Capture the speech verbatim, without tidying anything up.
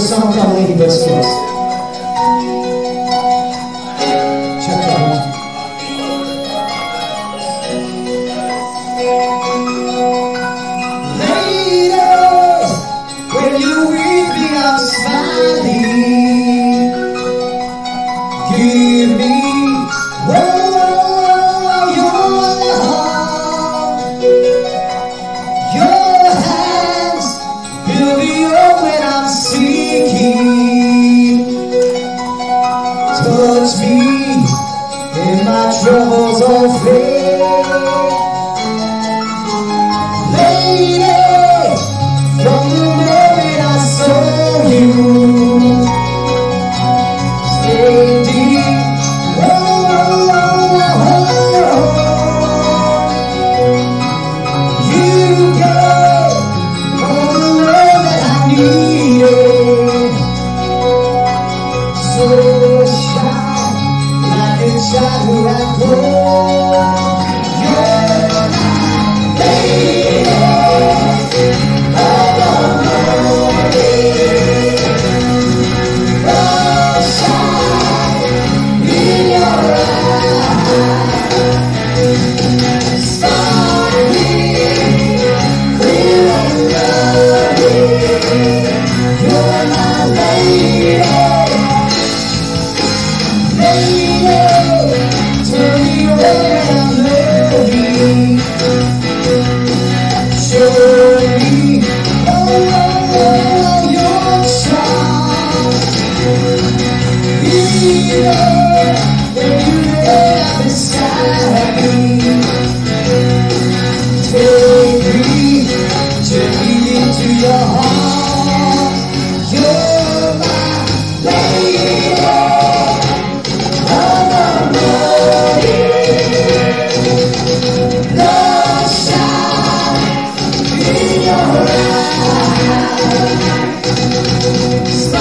song called Lady Best Kiss. Check it out. Ladies, when you with me I'm smiling. Give me all your heart. Your hands will be open. I'm seeking. Touch me in my troubles of faith. Stop.